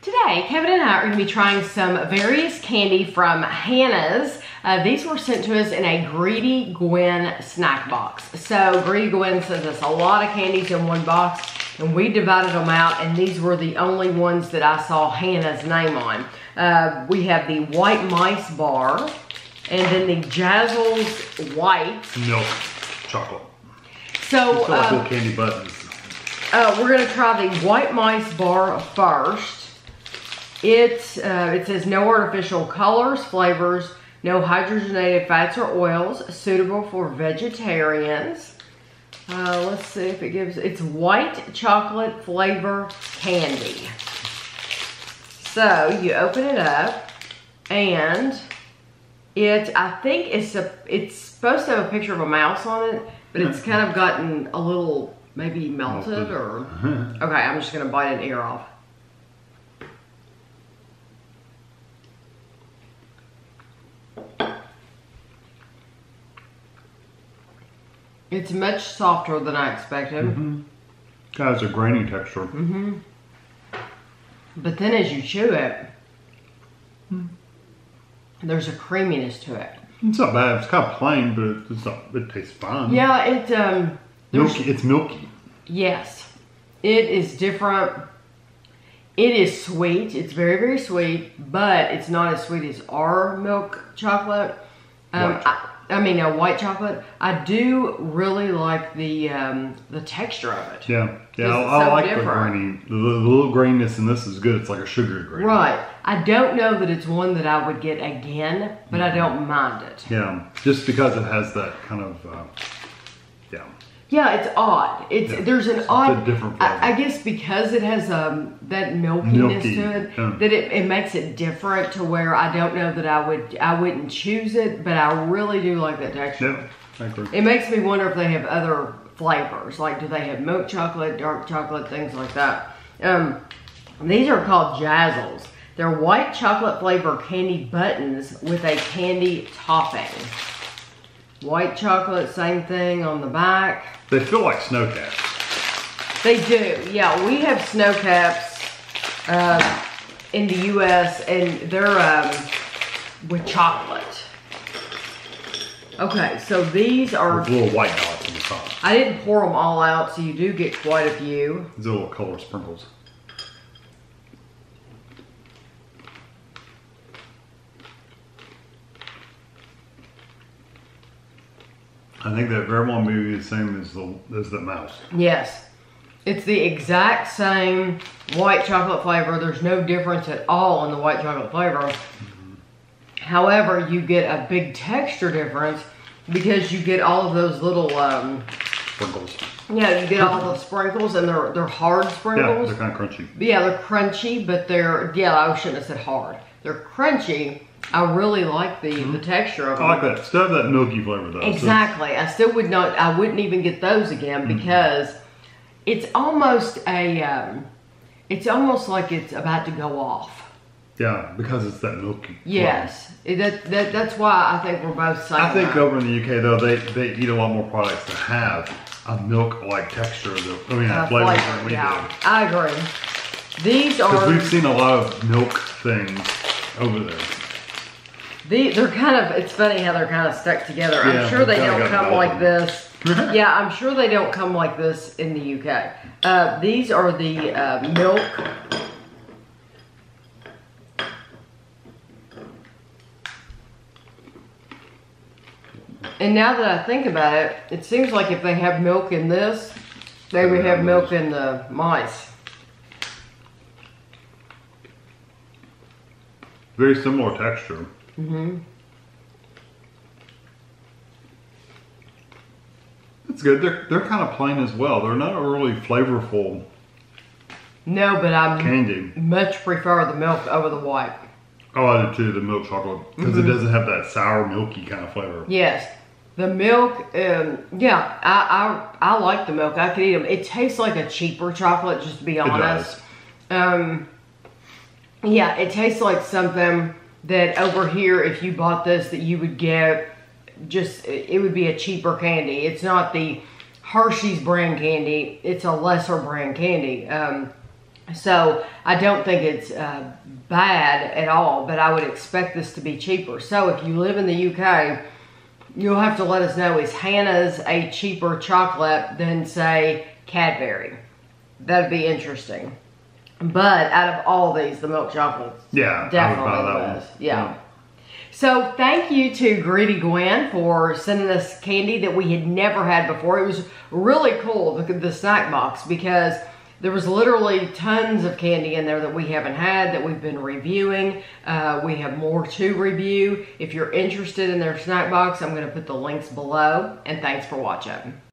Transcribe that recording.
Today, Kevin and I are going to be trying some various candy from Hannah's. These were sent to us in a Greedy Gwen snack box. So Greedy Gwen sends us a lot of candies in one box, and we divided them out, and these were the only ones that I saw Hannah's name on. We have the White Mice Bar, and then the Jazzles White Milk Chocolate. So cool candy buttons. We're going to try the White Mice Bar first. It says no artificial colors, flavors, no hydrogenated fats or oils, suitable for vegetarians. Let's see if it gives, it's white chocolate flavor candy. So you open it up, and I think it's supposed to have a picture of a mouse on it, but it's kind of gotten a little maybe melted or, okay, I'm just going to bite an ear off. It's much softer than I expected. It has a grainy texture. But then as you chew it, there's a creaminess to it. It's not bad. It's kind of plain, but it tastes fine. Yeah, it's milky. Yes. It is different. It is sweet. It's very, very sweet, but it's not as sweet as our milk chocolate. I mean, white chocolate. I do really like the texture of it. Yeah, I like the little graininess, and this is good. It's like a sugary grain. Right. I don't know that it's one that I would get again, but I don't mind it. Yeah, just because it has that kind of, yeah, it's odd. There's an odd different flavor. I guess because it has that milkiness to it, that it makes it different to where I don't know that I wouldn't choose it, but I really do like that texture. Yeah, I agree. It makes me wonder if they have other flavors, like do they have milk chocolate, dark chocolate, things like that. These are called Jazzles. They're white chocolate flavor candy buttons with a candy topping. White chocolate, same thing on the back. They feel like snow caps. They do, yeah. We have snow caps in the U.S. and they're with chocolate. Okay, so these are with little white dots on the top. I didn't pour them all out, so you do get quite a few. These are little color sprinkles. I think that very well may be the same as the mouse. Yes. It's the exact same white chocolate flavor. There's no difference at all in the white chocolate flavor. However, you get a big texture difference because you get all of those little sprinkles. Yeah, you get all the sprinkles, and they're hard sprinkles. Yeah, they're kind of crunchy. Yeah, they're crunchy, but they're, I shouldn't have said hard. They're crunchy. I really like the texture of it. I like that. Still have that milky flavor though. Exactly. I still would not, I wouldn't even get those again because it's almost a, it's almost like it's about to go off. Yeah, because it's that milky. Yes. That's why I think we're both saying that. I think over in the UK though, they eat a lot more products that have a milk-like texture. Flavor than we do. I agree. These are... Because we've seen a lot of milk things over there. They're kind of, it's funny how they're kind of stuck together. Yeah, I'm sure they don't come like this. Yeah, I'm sure they don't come like this in the UK. These are the milk. And now that I think about it, it seems like if they have milk in this, they would have milk in the mice. Very similar texture. It's good. They're kind of plain as well. They're not really flavorful. No, but I much prefer the milk over the white. Oh, I do too. The milk chocolate, because it doesn't have that sour, milky kind of flavor. Yes, the milk. Yeah, I like the milk. I could eat them. It tastes like a cheaper chocolate, just to be honest. It does. Yeah, it tastes like something that over here, if you bought this, that you would get it would be a cheaper candy. It's not the Hershey's brand candy. It's a lesser brand candy. So I don't think it's bad at all, but I would expect this to be cheaper. So if you live in the UK, you'll have to let us know, is Hannah's a cheaper chocolate than, say, Cadbury? That'd be interesting. But out of all these, the milk chocolates, yeah, definitely was. Yeah. So thank you to Greedy Gwen for sending us candy that we had never had before. It was really cool, the snack box, because there was literally tons of candy in there that we haven't had, that we've been reviewing. We have more to review. If you're interested in their snack box, I'm going to put the links below. And thanks for watching.